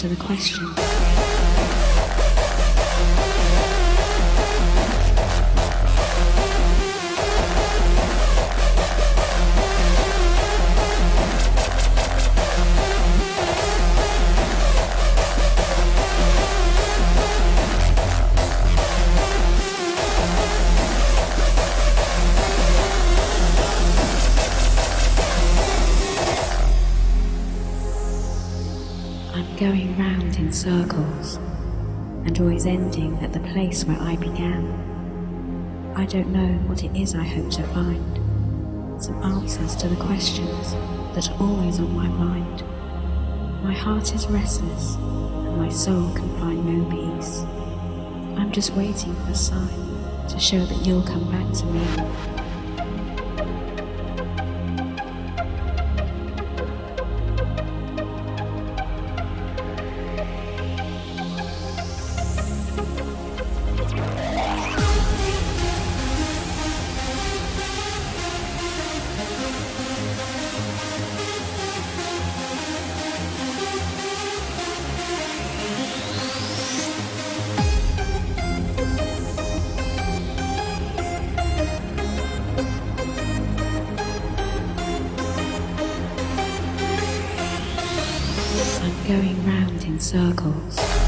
To the question. Going round in circles, and always ending at the place where I began. I don't know what it is I hope to find, some answers to the questions that are always on my mind. My heart is restless, and my soul can find no peace. I'm just waiting for a sign to show that you'll come back to me. Going round in circles.